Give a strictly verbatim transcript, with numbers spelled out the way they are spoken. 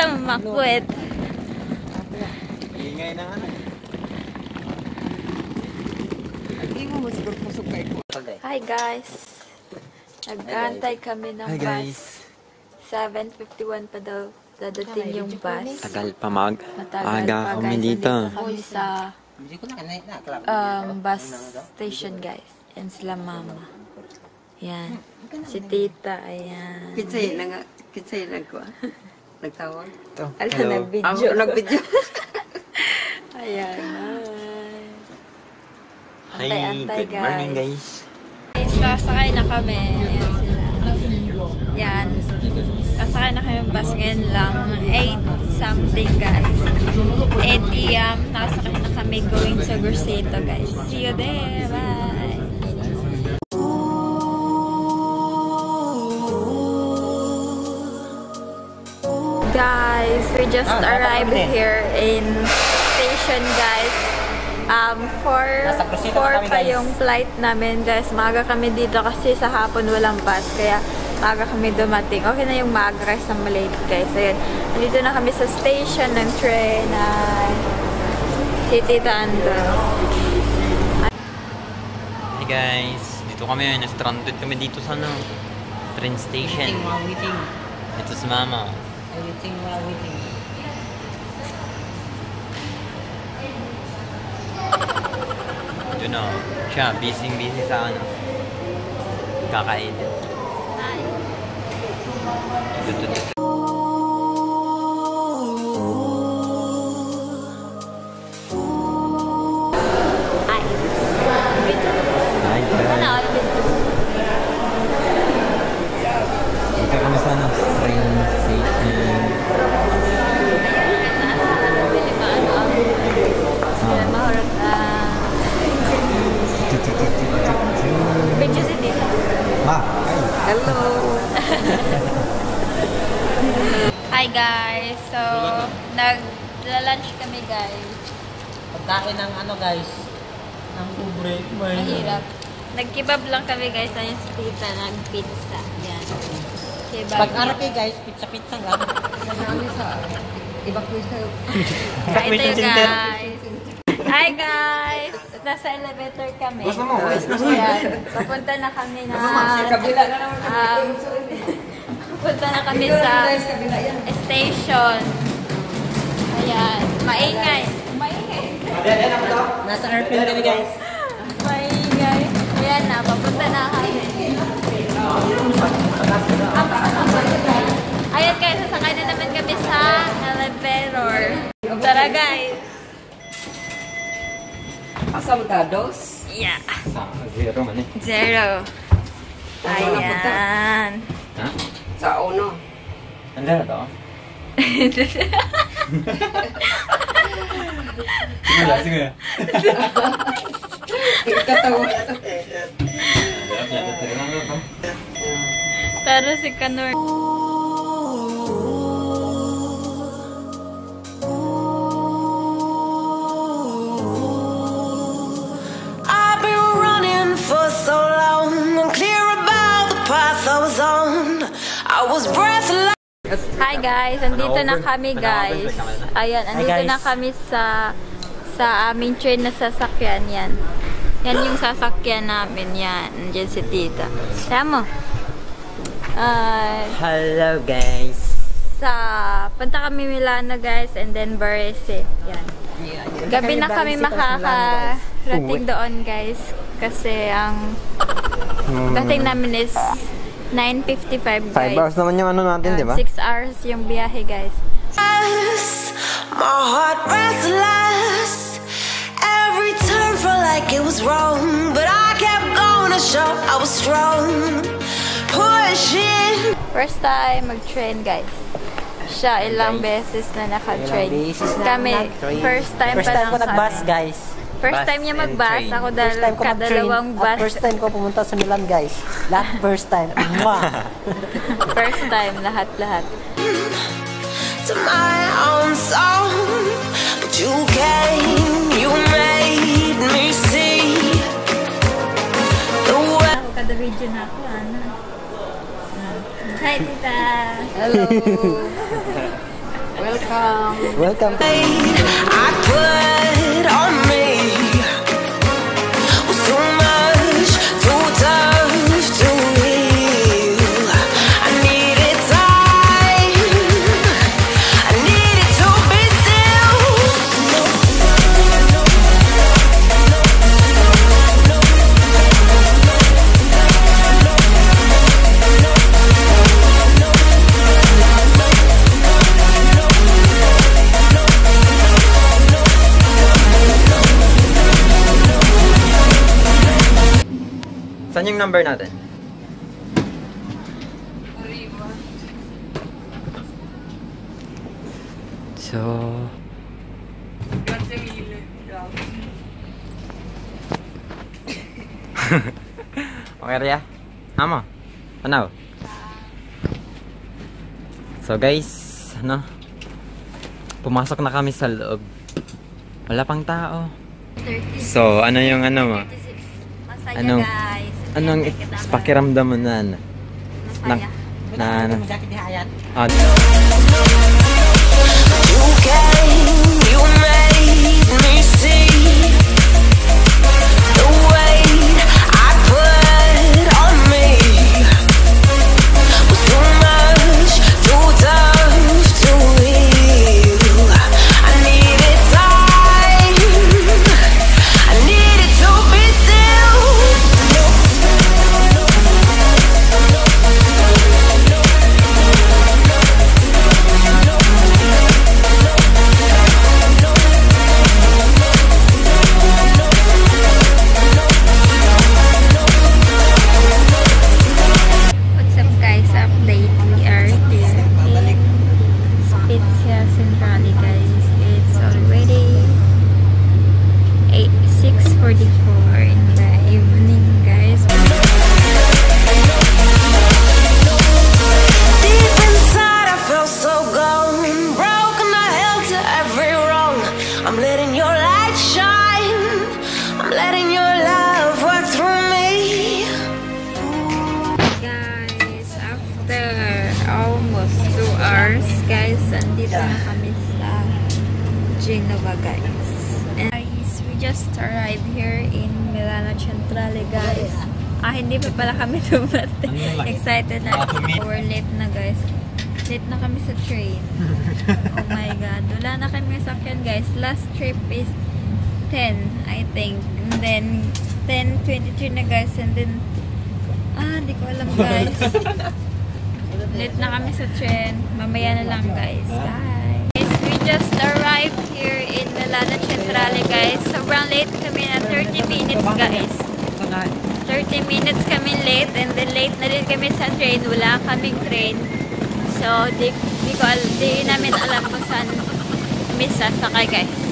Sa makwet. Ingay na ano. Hi guys. Nag-aantay kami ng bus. seven fifty-one pa daw dadating yung bus. Tagal pa mag. Aga kami dito. Kami sa um, bus station guys. And sila mama. Yan. Si tita. Ayan. Kitsayin na nga. Kitsayin na ko ah. Nagtawag? Ito. Alam, hello. Nag-video. Ah, nag-video. Ayan. Hi. Antay-antay, good guys. Morning, guys. Sasakay na kami. Ayan sila. Yan. Sasakay na kami yung bus ngayon lang. eight something, guys. eight A M Nakasakay na kami going to Grosseto, guys. See you there. Bye. Guys, we just oh, arrived here in station, guys. Um, four pa yung flight namin, guys. Maaga kami dito kasi sa hapon walang bus. Kaya maaga kami dumating. Okay na yung maaga guys na malate, guys. Ayun. Dito na kami sa station ng train. Ay, si Tita Andrew. Hey guys, dito kami. Stranded kami dito sa no, train station. Ito si Mama. Everything while we do. I don't know. Siya, busy-busy sa ano. Kakain. Hi. Hi. Hi. Hi. Ito kami sa ano. Train station. Hi guys, so nag-lunch kami guys. Pagkain ng ano guys, ng ubre. Mahirap. Nag-kebab lang kami guys, ayun si Tita, nag-pizza. Yan. Pag-arapi guys, pizza-pizza lang. Evacuation. Evacuation center. Hi guys! Nasa elevator kami. Gusto mo? Ayan. Papunta na kami na... Um, papunta na kami sa station. Ayan. Maingay. Maingay. Nasa airplane kami guys. Maingay. Ayan na. Papunta na kami. Ayan guys. Sasakay na naman kami sa elevator. Tara guys. Salgados? Yeah. Zero man eh. Zero. Ayan. Ha? Sa uno. Andara to? Sige na, sige na. Ikatawa na to. Taro si Kanor. Hi guys, andito na kami guys. Ayan, andito na kami sa sa aming train na sasakyan yan. Yan yung sasakyan namin yan. Nandiyan si Tita. Tama mo? Uh, Hello guys. Sa punta kami Milano guys and then Varese. Yan. Gabi na kami makakarating doon guys kasi ang dating namin is nine fifty-five guys. five hours naman yung ano natin, diba? six hours yung biyahe guys. My heart restless. Every turn felt like it was wrong, but I kept going to show I was strong. Pushing. First time mag-train guys. Siya ilang beses na naka-train. Kami first time pa lang sa bus guys. First time niya mag-bus, ako dal kadalawang bus. First time ko pumunta sa Milan, guys. Lahat first time. First time, lahat-lahat. To my own song, but you came, you made me see. Ako kada-video na ako, ano? Hi, Tita! Hello! Welcome. Welcome. I put on me so much, too tough to heal. I needed time. I needed to be Saan yung number natin? So... okay, Ria? Ama? Ano? So guys, ano? Pumasok na kami sa loob. Wala pang tao. So, ano yung ano mo? Anong, anong pakiramdam mo na na na na na na guys, andito na kami sa Genova guys. And guys, we just arrived here in Milano Centrale guys. Ah, hindi pa pala kami dumating. Excited na. We're late na guys. Late na kami sa train. Oh my god. Wala na kami sakyan guys. Last trip is ten I think. And then ten twenty-three na guys. And then, ah, hindi ko alam guys. Late na kami sa train. Mamaya na lang guys. Bye! Guys, we just arrived here in Milano Centrale guys. Sobrang late kami na thirty minutes guys. thirty minutes kami late and then late na rin kami sa train. Wala kaming train. So, di, di, ko, di namin alam kung saan misasakay guys.